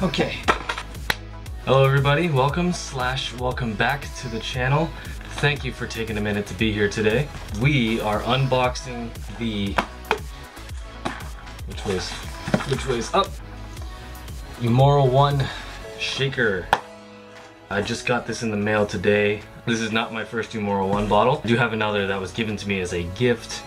Okay. Hello everybody, welcome back to the channel. Thank you for taking a minute to be here today. We are unboxing the, which way's up, Umoro One shaker. I just got this in the mail today. This is not my first Umoro One bottle. I do have another that was given to me as a gift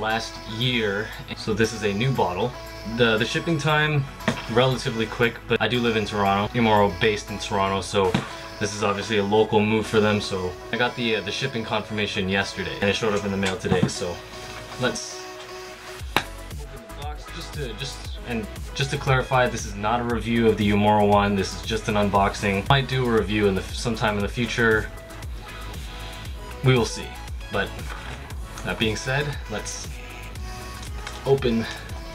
last year. So this is a new bottle. The shipping time, relatively quick, but I do live in Toronto. Umoro based in Toronto, so this is obviously a local move for them. So I got the shipping confirmation yesterday, and it showed up in the mail today. So let's open the box just to clarify, this is not a review of the Umoro One. This is just an unboxing. I might do a review sometime in the future. We will see. But that being said, let's open.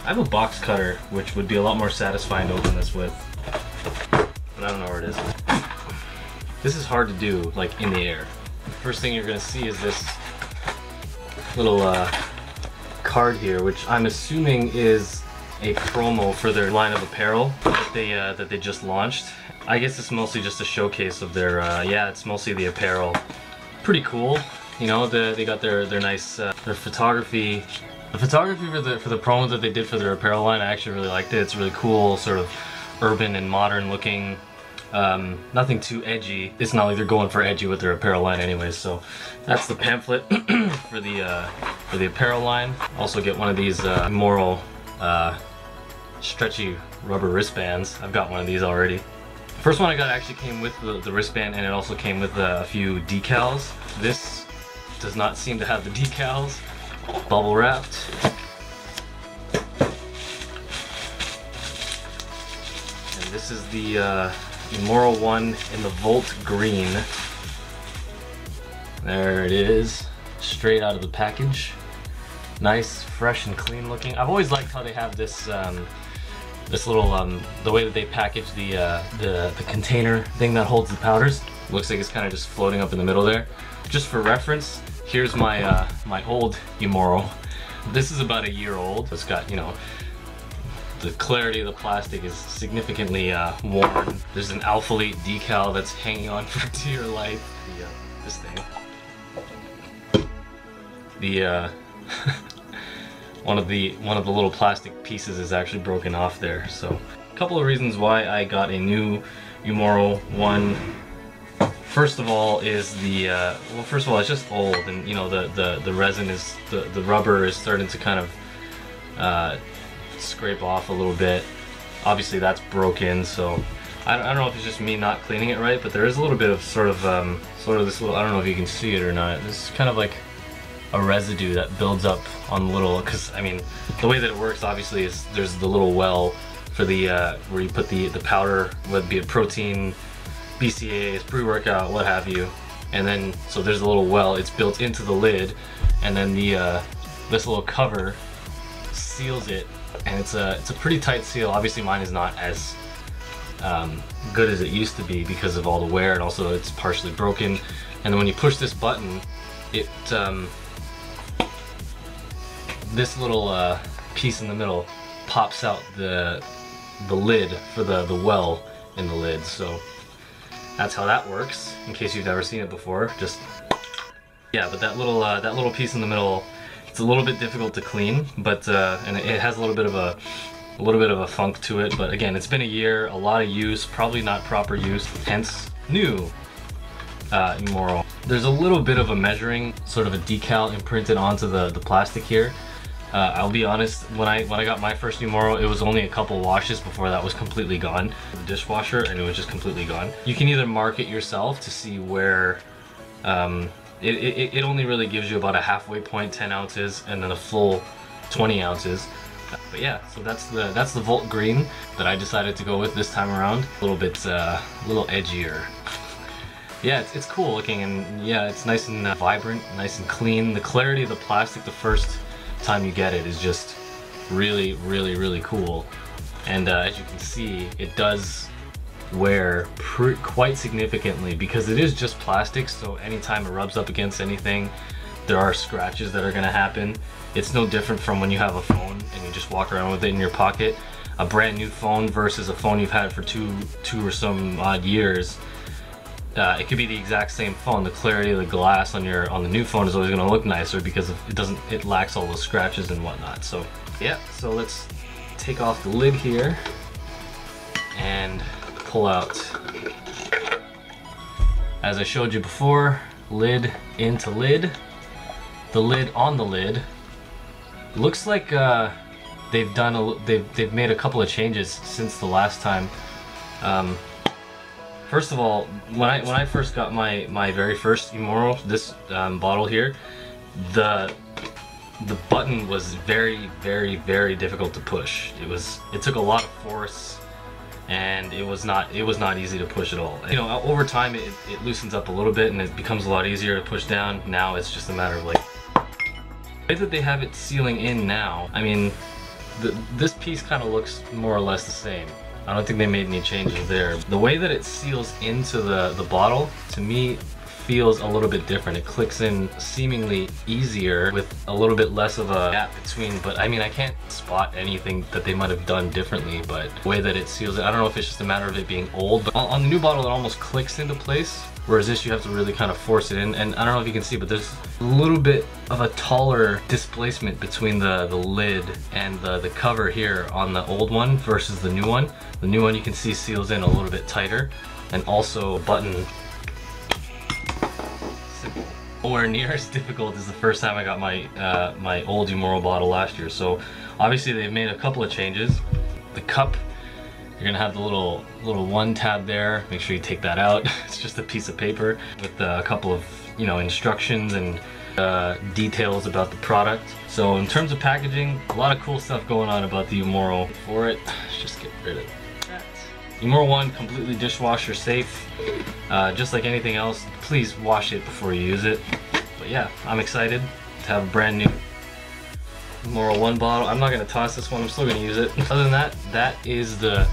I have a box cutter, which would be a lot more satisfying to open this with, but I don't know where it is. This is hard to do, like, in the air. First thing you're gonna see is this little card here, which I'm assuming is a promo for their line of apparel that they just launched. I guess it's mostly just a showcase of their, it's mostly the apparel. Pretty cool. You know, they got their nice, their photography. The photography for the promo that they did for their apparel line, I actually really liked it. It's really cool, sort of urban and modern looking. Nothing too edgy. It's not like they're going for edgy with their apparel line anyways. So that's the pamphlet for the apparel line. Also get one of these Umoro stretchy rubber wristbands. I've got one of these already. First one I got actually came with the wristband, and it also came with a few decals. This does not seem to have the decals. Bubble wrapped. And this is the Umoro One in the Volt Green. There it is, straight out of the package. Nice, fresh and clean looking. I've always liked how they have this this little, the way that they package the container thing that holds the powders. Looks like it's kind of just floating up in the middle there. Just for reference, here's my my old Umoro. This is about a year old. It's got, you know, the clarity of the plastic is significantly worn. There's an Alphalete decal that's hanging on for dear life. The, this thing. The one of the little plastic pieces is actually broken off there. So, a couple of reasons why I got a new Umoro One. First of all is the, well, first of all, it's just old, and you know, the resin is, the rubber is starting to kind of scrape off a little bit. Obviously that's broken, so I don't know if it's just me not cleaning it right, but there is a little bit of sort of this little, I don't know if you can see it or not, this is kind of like a residue that builds up on the little, because I mean, the way that it works obviously is there's the little well for the, where you put the powder, whether it be a protein, BCAAs, pre-workout, what have you, and then so there's a little well. It's built into the lid, and then the this little cover seals it, and it's a pretty tight seal. Obviously, mine is not as good as it used to be because of all the wear, and also it's partially broken. And then when you push this button, it this little piece in the middle pops out the lid for the well in the lid. So. That's how that works, in case you've never seen it before. Just, yeah, but that little piece in the middle, it's a little bit difficult to clean, but, and it has a little bit of a funk to it, but again, it's been a year, a lot of use, probably not proper use, hence new Umoro. There's a little bit of a measuring, sort of a decal imprinted onto the plastic here. I'll be honest, when I got my first Umoro, it was only a couple washes before that was completely gone. The dishwasher, and it was just completely gone. You can either mark it yourself to see where, it only really gives you about a halfway point, 10 ounces, and then a full 20 ounces. But yeah, so that's the Volt Green that I decided to go with this time around. A little bit, a little edgier. Yeah, it's cool looking, and yeah, it's nice and vibrant, nice and clean. The clarity of the plastic, the first time you get it, is just really, really, really cool, and as you can see, it does wear quite significantly because it is just plastic. So anytime it rubs up against anything, there are scratches that are going to happen. It's no different from when you have a phone and you just walk around with it in your pocket. a brand new phone versus a phone you've had for two or some odd years, it could be the exact same phone. The clarity of the glass on the new phone is always going to look nicer because it lacks all those scratches and whatnot. So yeah, so let's take off the lid here and pull out, as I showed you before, lid into lid. The lid on the lid looks like they've made a couple of changes since the last time. First of all, when I first got my very first Umoro, this bottle here, the button was very, very, very difficult to push. It took a lot of force, and it was not easy to push at all. You know, over time it loosens up a little bit and it becomes a lot easier to push down. Now it's just a matter of like the way that they have it sealing in now. I mean, this piece kind of looks more or less the same. I don't think they made any changes there. The way that it seals into the bottle, to me, feels a little bit different. It clicks in seemingly easier with a little bit less of a gap between, but I mean, I can't spot anything that they might have done differently, but the way that it seals it, I don't know if it's just a matter of it being old, but on the new bottle, it almost clicks into place, whereas this, you have to really kind of force it in, and I don't know if you can see, but there's a little bit of a taller displacement between the lid and the cover here on the old one versus the new one. The new one, you can see, seals in a little bit tighter, and also the button, nowhere near as difficult as the first time I got my old Umoro bottle last year. So obviously they've made a couple of changes. The cup, you're gonna have the little one tab there. Make sure you take that out. It's just a piece of paper with a couple of, you know, instructions and details about the product. So in terms of packaging, a lot of cool stuff going on about the Umoro. For it, let's just get rid of it. Umoro One, completely dishwasher safe. Just like anything else, please wash it before you use it. But yeah, I'm excited to have a brand new Umoro One bottle. I'm not gonna toss this one, I'm still gonna use it. Other than that, that is the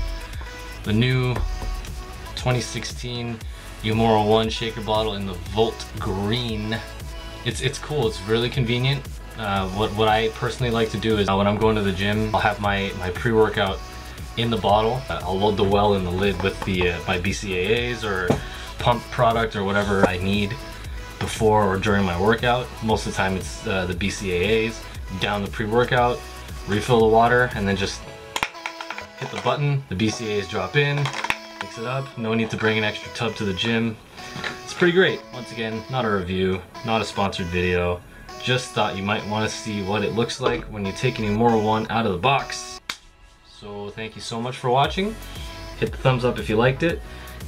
new 2016 Umoro One shaker bottle in the Volt Green. It's cool, it's really convenient. What I personally like to do is when I'm going to the gym, I'll have my pre-workout in the bottle. I'll load the well in the lid with my BCAAs or pump product or whatever I need before or during my workout. Most of the time it's the BCAAs, down the pre-workout, refill the water, and then just hit the button. The BCAAs drop in, mix it up. No need to bring an extra tub to the gym. It's pretty great. Once again, not a review, not a sponsored video. Just thought you might want to see what it looks like when you take an Umoro One out of the box. So thank you so much for watching. Hit the thumbs up if you liked it,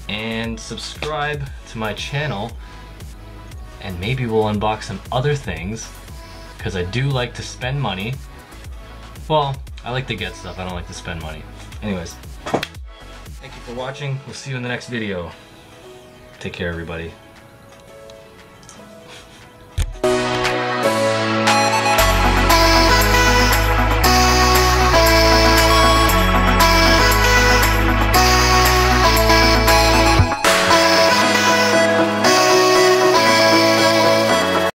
and subscribe to my channel, and maybe we'll unbox some other things, because I do like to spend money. Well, I like to get stuff, I don't like to spend money. Anyways, thank you for watching. We'll see you in the next video. Take care, everybody.